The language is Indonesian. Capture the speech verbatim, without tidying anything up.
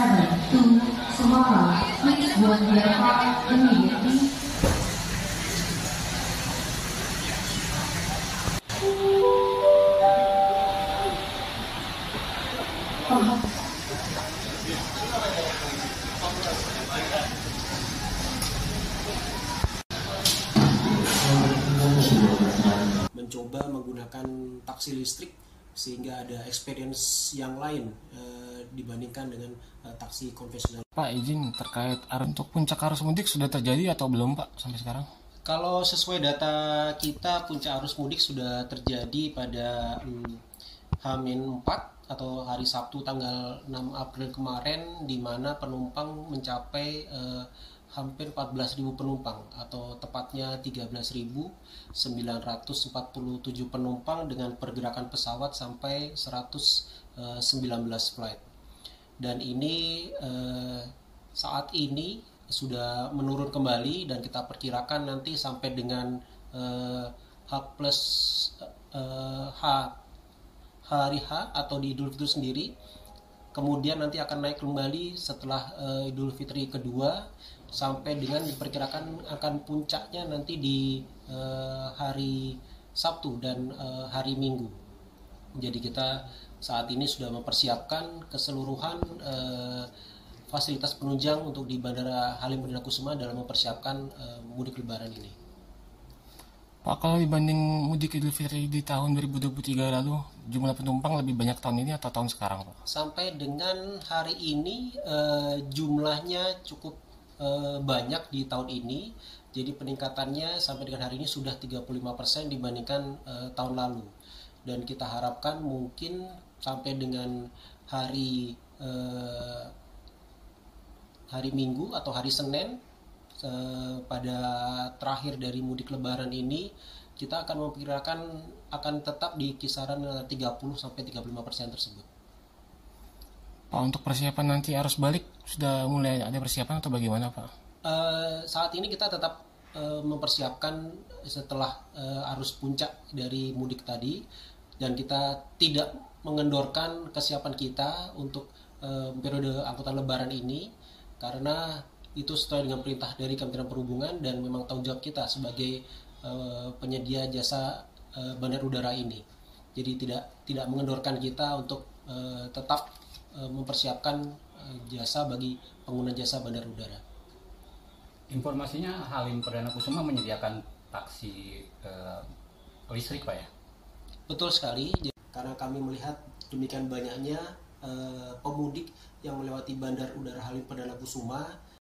seven to Semarang. Please board their car immediately. Mencoba menggunakan taksi listrik sehingga ada experience yang lain e, dibandingkan dengan e, taksi konvensional. Pak, izin terkait untuk puncak arus mudik sudah terjadi atau belum Pak sampai sekarang? Kalau sesuai data kita, puncak arus mudik sudah terjadi pada hmm, H minus empat atau hari Sabtu tanggal enam April kemarin, di mana penumpang mencapai eh, hampir empat belas ribu penumpang atau tepatnya tiga belas ribu sembilan ratus empat puluh tujuh penumpang dengan pergerakan pesawat sampai seratus sembilan belas flight. Dan ini eh, saat ini sudah menurun kembali dan kita perkirakan nanti sampai dengan eh, H plus eh, H hari H atau di Idul Fitri sendiri, kemudian nanti akan naik kembali setelah uh, Idul Fitri kedua sampai dengan diperkirakan akan puncaknya nanti di uh, hari Sabtu dan uh, hari Minggu. Jadi kita saat ini sudah mempersiapkan keseluruhan uh, fasilitas penunjang untuk di Bandara Halim Perdanakusuma dalam mempersiapkan uh, mudik Lebaran ini. Pak, kalau dibanding mudik Idul Fitri di tahun dua ribu dua puluh tiga lalu, jumlah penumpang lebih banyak tahun ini atau tahun sekarang, Pak? Sampai dengan hari ini eh, jumlahnya cukup eh, banyak di tahun ini. Jadi peningkatannya sampai dengan hari ini sudah tiga puluh lima persen dibandingkan eh, tahun lalu. Dan kita harapkan mungkin sampai dengan hari eh, hari Minggu atau hari Senin, pada terakhir dari mudik Lebaran ini, kita akan memperkirakan akan tetap di kisaran tiga puluh sampai tiga puluh lima persen tersebut. Pak, untuk persiapan nanti arus balik sudah mulai ada persiapan atau bagaimana, Pak? Uh, saat ini kita tetap uh, mempersiapkan setelah uh, arus puncak dari mudik tadi, dan kita tidak mengendorkan kesiapan kita untuk uh, periode angkutan Lebaran ini karena itu sesuai dengan perintah dari Kementerian Perhubungan dan memang tanggung jawab kita sebagai uh, penyedia jasa uh, bandar udara ini. Jadi tidak tidak mengendorkan kita untuk uh, tetap uh, mempersiapkan uh, jasa bagi pengguna jasa bandar udara. Informasinya Halim Perdanakusuma menyediakan taksi uh, listrik, Pak, ya? Betul sekali, karena kami melihat demikian banyaknya uh, pemudik yang melewati Bandar Udara Halim Perdanakusuma.